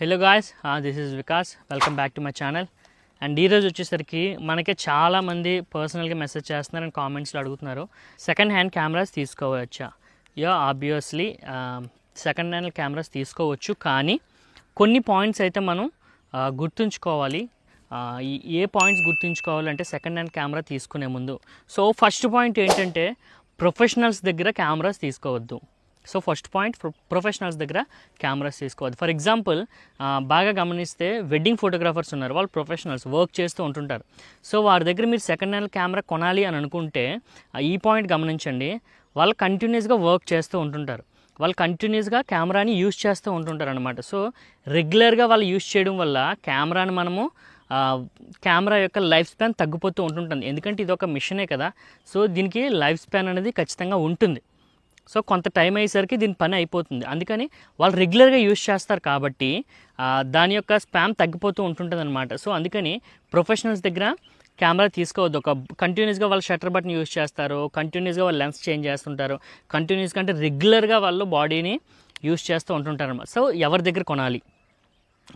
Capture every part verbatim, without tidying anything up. Hello guys, uh, this is Vikas. Welcome back to my channel. And ee roju vachesariki manake chaala mandi personal ga message chestunaru and comments lo adugutunnaru. Second hand cameras teesukovacha? Yeah, obviously um, second hand cameras teesukovachu kaani konni points aithe manam uh, gurtunchukovali. Ee uh, points gurtunchukovali ante second hand camera teeskune mundu. So first point entante professionals daggara cameras teesukovaddu. So first point for professionals దగ్గర cameras తీసుకోవాలి. For example బాగా గమనిస్తే wedding photographers ఉన్నారు, వాళ్ళు professionals work చేస్తూ ఉంటుంటారు. So వారి దగ్గర మీరు సెకండ్ హ్యాండ్ కెమెరా కొనాలి అని అనుకుంటే ఈ పాయింట్ గమనించండి, వాళ్ళు కంటిన్యూస్గా వర్క్ చేస్తూ ఉంటుంటారు, వాళ్ళు కంటిన్యూస్గా కెమెరాని యూజ్ చేస్తూ ఉంటుంటారు అనమాట. సో రెగ్యులర్గా వాళ్ళు యూజ్ చేయడం వల్ల కెమెరాని మనము కెమెరా యొక్క లైఫ్ స్పాన్ తగ్గిపోతూ ఉంటుంటుంది, ఎందుకంటే ఇది ఒక మిషనే కదా. సో దీనికి లైఫ్ స్పాన్ అనేది ఖచ్చితంగా ఉంటుంది. సో కొంత టైం అయ్యేసరికి దీని పని అయిపోతుంది, అందుకని వాళ్ళు రెగ్యులర్గా యూజ్ చేస్తారు కాబట్టి దాని యొక్క స్పామ్ తగ్గిపోతూ ఉంటుంటుంది అనమాట. సో అందుకని ప్రొఫెషనల్స్ దగ్గర కెమెరా తీసుకోవద్దు. ఒక కంటిన్యూస్గా వాళ్ళు షట్టర్ బటన్ యూజ్ చేస్తారు, కంటిన్యూస్గా వాళ్ళు లెన్స్ చేంజ్ చేస్తుంటారు, కంటిన్యూస్గా అంటే రెగ్యులర్గా వాళ్ళు బాడీని యూజ్ చేస్తూ ఉంటుంటారు అనమాట. సో ఎవరి దగ్గర కొనాలి,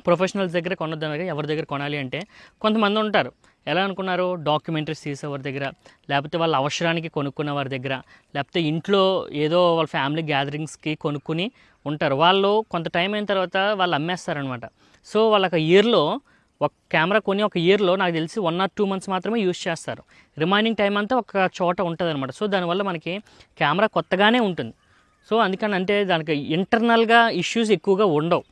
ప్రొఫెషనల్స్ దగ్గర కొనొద్దు. ఎవరి దగ్గర కొనాలి అంటే కొంతమంది ఉంటారు, ఎలా అనుకున్నారు, డాక్యుమెంటరీస్ తీసేవారి దగ్గర, లేకపోతే వాళ్ళ అవసరానికి కొనుక్కున్న వారి దగ్గర, లేకపోతే ఇంట్లో ఏదో వాళ్ళ ఫ్యామిలీ గ్యాదరింగ్స్కి కొనుక్కుని ఉంటారు. వాళ్ళు కొంత టైం అయిన తర్వాత వాళ్ళు అమ్మేస్తారనమాట. సో వాళ్ళకి ఇయర్లో ఒక కెమెరా కొని ఒక ఇయర్లో నాకు తెలిసి వన్ ఆర్ టూ మంత్స్ మాత్రమే యూజ్ చేస్తారు, రిమైనింగ్ టైం అంతా ఒక చోట ఉంటుంది అనమాట. సో దానివల్ల మనకి కెమెరా కొత్తగానే ఉంటుంది. సో అందుకని అంటే దానికి ఇంటర్నల్గా ఇష్యూస్ ఎక్కువగా ఉండవు.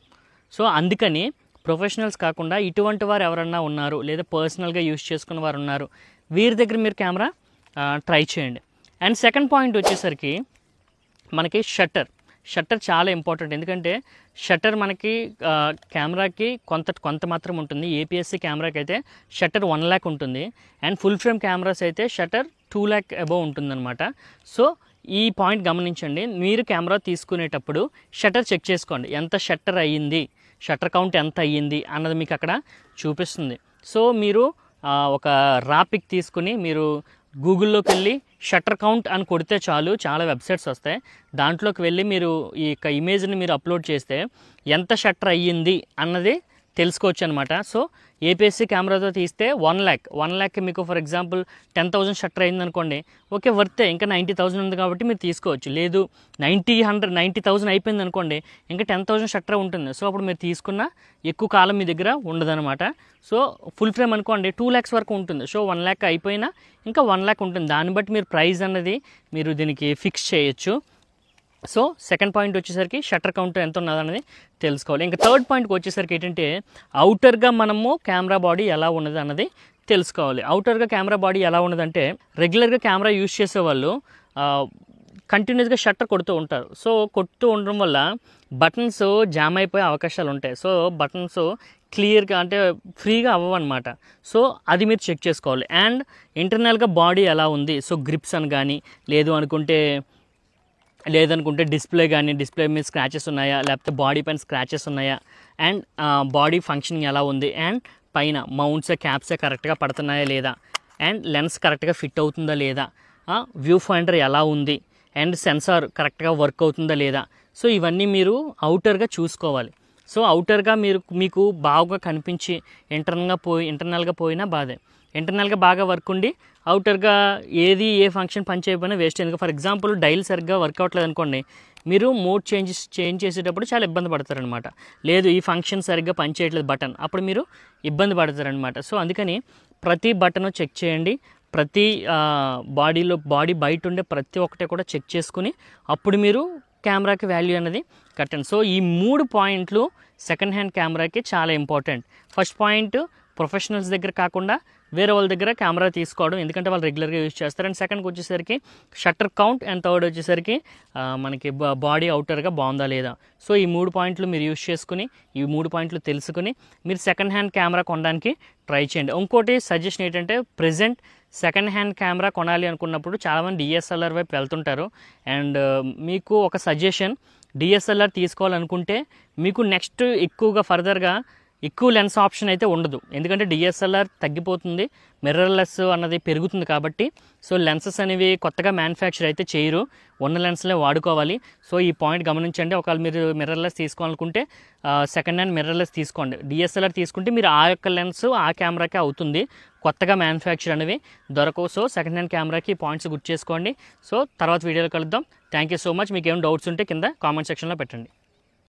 సో అందుకని ప్రొఫెషనల్స్ కాకుండా ఇటువంటి వారు ఎవరన్నా ఉన్నారు, లేదా పర్సనల్గా యూజ్ చేసుకున్న వారు ఉన్నారు, వీరి దగ్గర మీరు కెమెరా ట్రై చేయండి. అండ్ సెకండ్ పాయింట్ వచ్చేసరికి మనకి షట్టర్ షట్టర్ చాలా ఇంపార్టెంట్, ఎందుకంటే షట్టర్ మనకి కెమెరాకి కొంత కొంత మాత్రం ఉంటుంది. ఏపీఎస్సీ కెమెరాకి అయితే షట్టర్ వన్ ల్యాక్ ఉంటుంది, అండ్ ఫుల్ ఫ్రేమ్ కెమెరాస్ అయితే షట్టర్ టూ ల్యాక్ అబోవ్ ఉంటుందన్నమాట. సో ఈ పాయింట్ గమనించండి, మీరు కెమెరా తీసుకునేటప్పుడు షట్టర్ చెక్ చేసుకోండి, ఎంత షట్టర్ అయ్యింది, షట్టర్ కౌంట్ ఎంత అయ్యింది అన్నది మీకు అక్కడ చూపిస్తుంది. సో మీరు ఒక రాపిక్ తీసుకుని మీరు గూగుల్లోకి వెళ్ళి షట్టర్ కౌంట్ అని కొడితే చాలు, చాలా వెబ్సైట్స్ వస్తాయి. దాంట్లోకి వెళ్ళి మీరు ఈ యొక్క ఇమేజ్ని మీరు అప్లోడ్ చేస్తే ఎంత షట్టర్ అయ్యింది అన్నది తెలుసుకోవచ్చు అనమాట. సో ఏపీఎస్సీ కెమెరాతో తీస్తే వన్ ల్యాక్ వన్ ల్యాక్ మీకు for example ten thousand shutter అయింది అనుకోండి, ఓకే వర్తే, ఇంకా నైంటీ థౌసండ్ ఉంది కాబట్టి మీరు తీసుకోవచ్చు. లేదు నైంటీ హండ్రెడ్ నైంటీ థౌసండ్ అయిపోయింది అనుకోండి, ఇంకా టెన్ థౌసండ్ షట్టర్ ఉంటుంది. సో అప్పుడు మీరు తీసుకున్న ఎక్కువ కాలం మీ దగ్గర ఉండదనమాట. సో ఫుల్ ఫ్రేమ్ అనుకోండి టూ ల్యాక్స్ వరకు ఉంటుంది. సో వన్ ల్యాక్ అయిపోయినా ఇంకా వన్ ల్యాక్ ఉంటుంది, దాన్ని బట్టి మీరు ప్రైస్ అన్నది మీరు దీనికి ఫిక్స్ చేయొచ్చు. సో సెకండ్ పాయింట్ వచ్చేసరికి షట్టర్ కౌంట్ ఎంత ఉన్నదనేది తెలుసుకోవాలి. ఇంకా థర్డ్ పాయింట్కి వచ్చేసరికి ఏంటంటే అవుటర్గా మనము కెమెరా బాడీ ఎలా ఉన్నది అన్నది తెలుసుకోవాలి. అవుటర్గా కెమెరా బాడీ ఎలా ఉన్నదంటే రెగ్యులర్గా కెమెరా యూజ్ చేసేవాళ్ళు కంటిన్యూస్గా షట్టర్ కొడుతూ ఉంటారు. సో కొడుతూ ఉండడం వల్ల బటన్స్ జామ్ అయిపోయే అవకాశాలు ఉంటాయి. సో బటన్స్ క్లియర్గా అంటే ఫ్రీగా అవ్వనమాట. సో అది మీరు చెక్ చేసుకోవాలి. అండ్ ఇంటర్నల్గా బాడీ ఎలా ఉంది, సో గ్రిప్స్ అని కానీ, లేదు అనుకుంటే లేదనుకుంటే డిస్ప్లే కానీ, డిస్ప్లే మీద స్క్రాచెస్ ఉన్నాయా, లేకపోతే బాడీ పైన స్క్రాచెస్ ఉన్నాయా, అండ్ బాడీ ఫంక్షనింగ్ ఎలా ఉంది, అండ్ పైన మౌంట్సే క్యాప్సే కరెక్ట్గా పడుతున్నాయా లేదా, అండ్ లెన్స్ కరెక్ట్గా ఫిట్ అవుతుందా లేదా, వ్యూ ఫైండర్ ఎలా ఉంది, అండ్ సెన్సార్ కరెక్ట్గా వర్క్ అవుతుందా లేదా. సో ఇవన్నీ మీరు అవుటర్గా చూసుకోవాలి. సో అవుటర్గా మీరు మీకు బాగా కనిపించి ఇంటర్నల్గా పోయి ఇంటర్నల్గా పోయినా బాధే, ఇంటర్నల్గా బాగా వర్క్ ఉండి అవుటర్గా ఏది ఏ ఫంక్షన్ పని చేయకపోయినా వేస్ట్. ఎందుకు ఫర్ ఎగ్జాంపుల్ డైల్ సరిగ్గా వర్క్ అవ్వట్లేదు అనుకోండి, మీరు మోడ్ చేంజెస్ చేంజ్ చేసేటప్పుడు చాలా ఇబ్బంది పడతారనమాట. లేదు ఈ ఫంక్షన్ సరిగ్గా పని చేయట్లేదు బటన్, అప్పుడు మీరు ఇబ్బంది పడతారనమాట. సో అందుకని ప్రతి బటను చెక్ చేయండి, ప్రతి బాడీలో బాడీ బయట ఉండే ప్రతి ఒక్కటే కూడా చెక్ చేసుకుని అప్పుడు మీరు కెమెరాకి వాల్యూ అనేది కట్టండి. సో ఈ మూడు పాయింట్లు సెకండ్ హ్యాండ్ కెమెరాకి చాలా ఇంపార్టెంట్. ఫస్ట్ పాయింట్ ప్రొఫెషనల్స్ దగ్గర కాకుండా వేరే వాళ్ళ దగ్గర కెమెరా తీసుకోవడం, ఎందుకంటే వాళ్ళు రెగ్యులర్గా యూజ్ చేస్తారు. అండ్ సెకండ్కి వచ్చేసరికి షట్టర్ కౌంట్, అండ్ థర్డ్ వచ్చేసరికి మనకి బాడీ అవుటర్గా బాగుందా లేదా. సో ఈ మూడు పాయింట్లు మీరు యూజ్ చేసుకుని ఈ మూడు పాయింట్లు తెలుసుకుని మీరు సెకండ్ హ్యాండ్ కెమెరా కొనడానికి ట్రై చేయండి. ఇంకోటి సజెషన్ ఏంటంటే ప్రజెంట్ సెకండ్ హ్యాండ్ కెమెరా కొనాలి అనుకున్నప్పుడు చాలామంది డిఎస్ఎల్ఆర్ వైపు వెళ్తుంటారు. అండ్ మీకు ఒక సజెషన్, డిఎస్ఎల్ఆర్ తీసుకోవాలనుకుంటే మీకు నెక్స్ట్ ఎక్కువగా ఫర్దర్గా ఎక్కువ లెన్స్ ఆప్షన్ అయితే ఉండదు ఎందుకంటే డిఎస్ఎల్ఆర్ తగ్గిపోతుంది మిర్రర్లెస్ అన్నది పెరుగుతుంది కాబట్టి సో లెన్సెస్ అనేవి కొత్తగా మ్యానుఫ్యాక్చర్ అయితే చేయరు ఉన్న లెన్స్లే వాడుకోవాలి సో ఈ పాయింట్ గమనించండి ఒకవేళ మీరు మిర్రర్లెస్ తీసుకోవాలనుకుంటే సెకండ్ హ్యాండ్ మిర్రర్లెస్ తీసుకోండి డిఎస్ఎల్ఆర్ తీసుకుంటే మీరు ఆ యొక్క లెన్స్ ఆ కెమెరాకే అవుతుంది కొత్తగా మ్యానుఫ్యాక్చర్ అనేవి దొరకవు సో సెకండ్ హ్యాండ్ కెమెరాకి పాయింట్స్ గుర్తు చేసుకోండి సో తర్వాత వీడియోలో కలుద్దాం థ్యాంక్ యూ సో మచ్ మీకు ఏం డౌట్స్ ఉంటే కింద కామెంట్ సెక్షన్లో పెట్టండి.